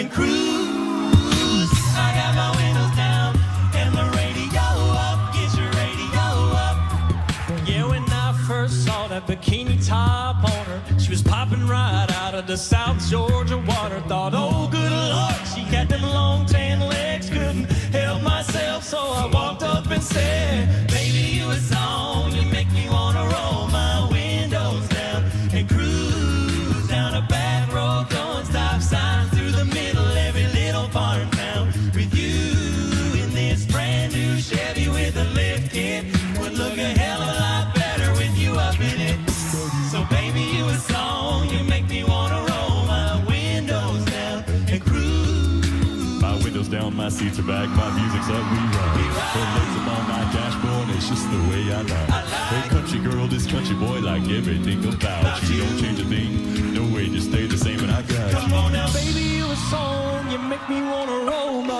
and cruise. I got my windows down and the radio up. Get your radio up. Yeah, when I first saw that bikini top on her, she was popping right out of the South Georgia water. Thought, oh, good Lord, she got them long tan legs. Couldn't help myself, so I walked up and said, baby, you a song. You make me want to roll my windows down and cruise down a back road, throwing stop signs through the middle, every little farm town. With you in this brand new Chevy with a lift kit, would look a hell of a lot better with you up in it. So baby, you a song. You make me want to roll my windows down and cruise. My windows down, my seats are back, my music's up, we rock. Headlights on my dashboard, it's just the way I like. Hey, country girl, this country boy, like everything about you. Don't change a thing, no way, just stay the same, and I got you. Come on now, baby, you a song, you make me wanna roll my.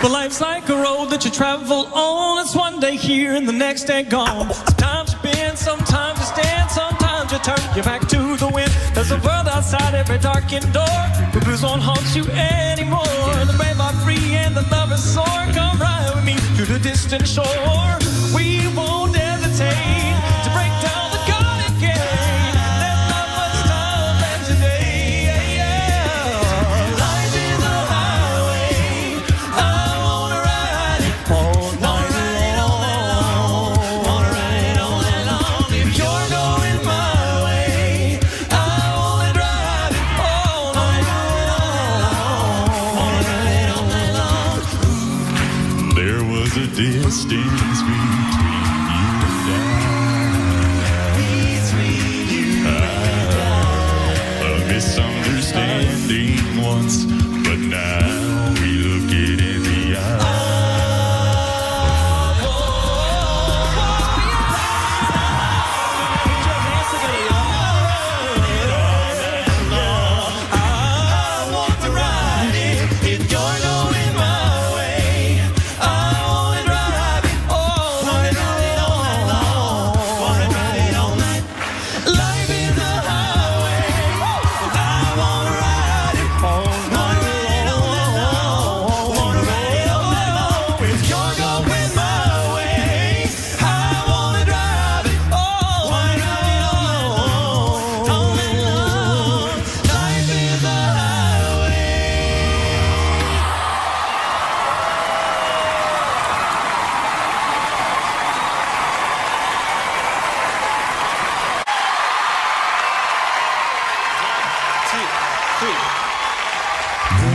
Well, life's like a road that you travel on. It's one day here and the next day gone. Sometimes you bend, sometimes you stand, sometimes you turn your back to the wind. There's a world outside every darkened door. The blues won't haunt you anymore. The brave are free and the lovers soar. Come ride with me to the distant shore. We won't hesitate to break down the golden gate. There's not much time left today. Life is a highway. I wanna ride it all night long. Wanna ride it all night long. If you're going my way, I wanna drive it all night long. Wanna ride it all night long. There was a distance between. Misunderstanding once, but now we look it in the eye. I want to ride it, if you're going my way. I want to drive it all night long. Want to ride it all night. Life is a highway.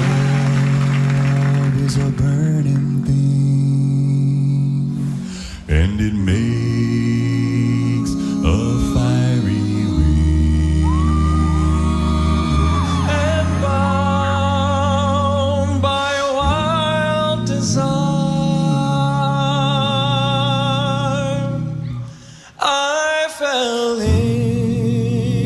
Love is a burning thing, and it makes a fiery wind. And bound by a wild desire, I fell in. The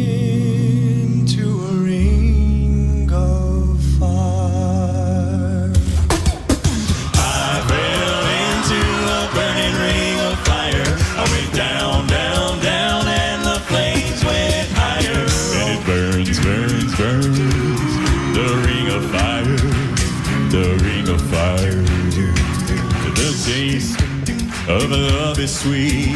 taste of love is sweet,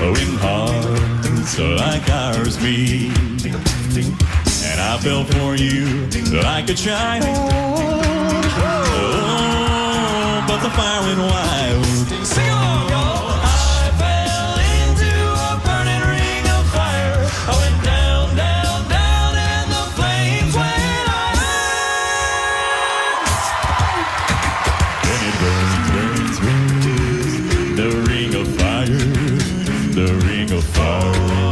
when hearts are like ours meet. And I fell for you like a child, oh, but the fire went wild. Sing along, y'all. I fell into a burning ring of fire. I went down, down. The ring of fire.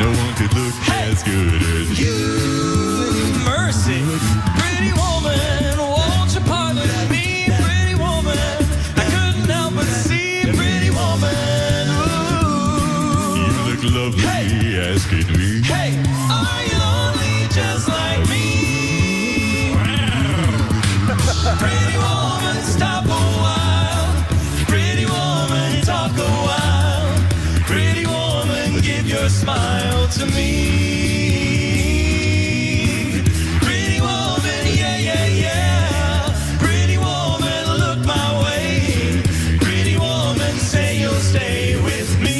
No one could look as good as you. Mercy, pretty woman, won't you pardon me, pretty woman? I couldn't help but see, pretty woman. Ooh. You look lovely as could be. Hey, are you lonely just like me? Pretty woman, stop a while. Pretty woman, talk a while. Pretty woman, give your smile to me. Pretty woman, yeah, yeah, yeah. Pretty woman, look my way. Pretty woman, say you'll stay with me.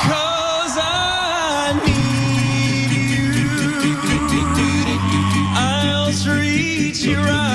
'Cause I need you. I'll treat you right.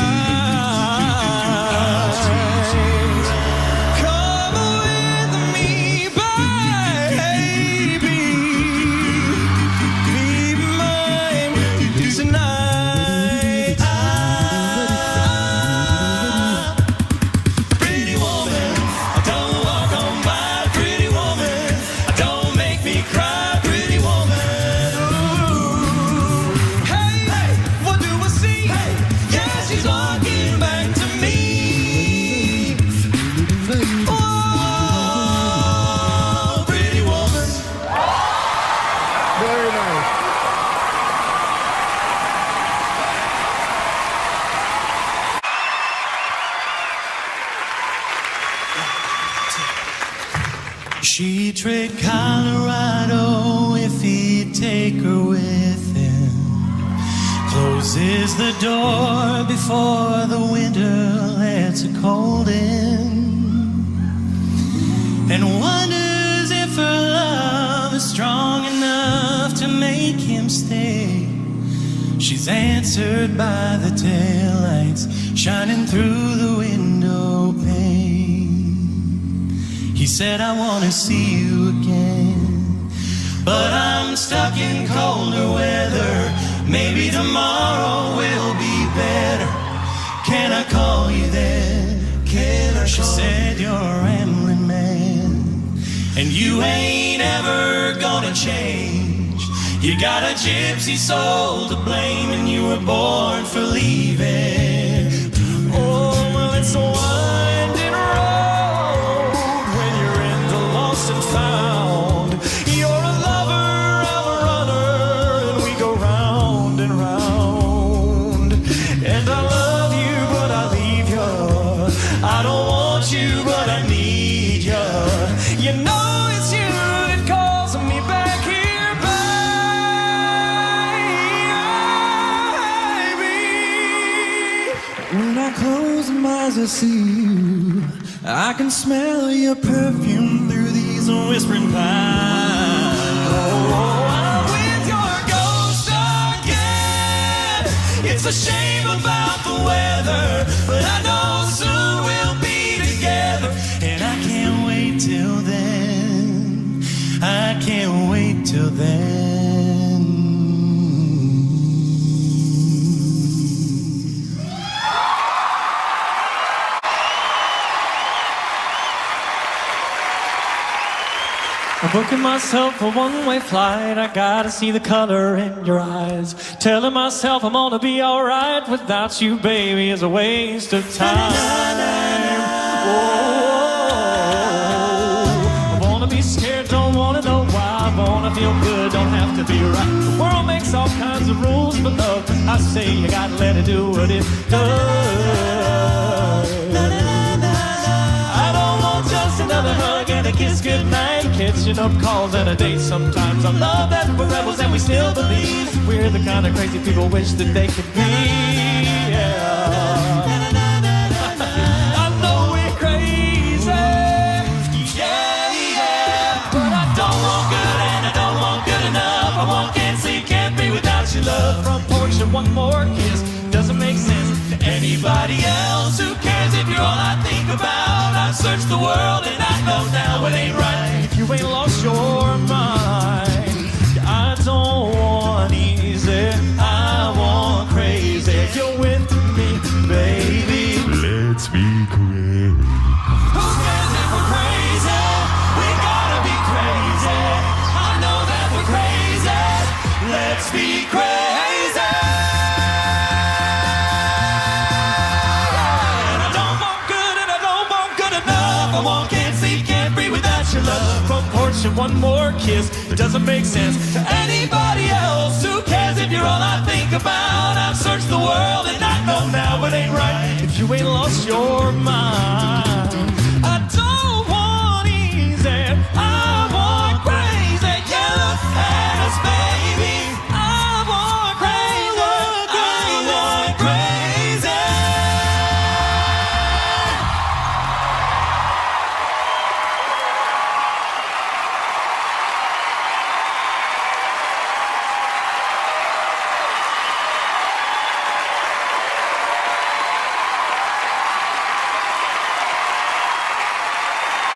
She'd trade Colorado if he'd take her with him. Closes the door before the winter lets a cold in, and wonders if her love is strong enough to make him stay. She's answered by the taillights shining through the window pane. He said, I want to see you again, but I'm stuck in colder weather. Maybe tomorrow will be better. Can I call you then? Can I call you? She said, you're a rambling man, and you ain't ever gonna change. You got a gypsy soul to blame, and you were born for leaving. Oh, well, it's a winding road and found. You're a lover, I'm a runner, and we go round and round. And I love you, but I leave you. I don't want you, but I need you. You know it's you that calls me back here, baby. When I close my eyes, I see you. I can smell your perfume through whispering pine. Oh, I'm with your ghost again. It's a shame about the weather, but I know soon we'll be together. And I can't wait till then. I can't wait till then. I'm booking myself a one-way flight. I gotta see the color in your eyes. Telling myself I'm gonna be alright. Without you, baby, is a waste of time. Whoa. I wanna be scared, don't wanna know why. I wanna feel good, don't have to be right. The world makes all kinds of rules, but love, I say you gotta let it do what it does. I don't want just another hug and a kiss goodnight, catching up calls and a date sometimes. I love that we're rebels and we still believe we're the kind of crazy people wish that they could be. Yeah. I know we're crazy, yeah, yeah, but I don't want good and I don't want good enough. I want can't see, can't be without your love. Front porch and one more kiss doesn't make sense to anybody else. Who cares if you're all I think about? I've searched the world and I know now it ain't right. You ain't lost your mind. I don't want easy, I want crazy. You're with me, baby. Let's be crazy. Who cares if we're crazy? We gotta be crazy. touch and one more kiss. It doesn't make sense to anybody else. Who cares if you're all I think about? I've searched the world and I know now it ain't right if you ain't lost your mind. I don't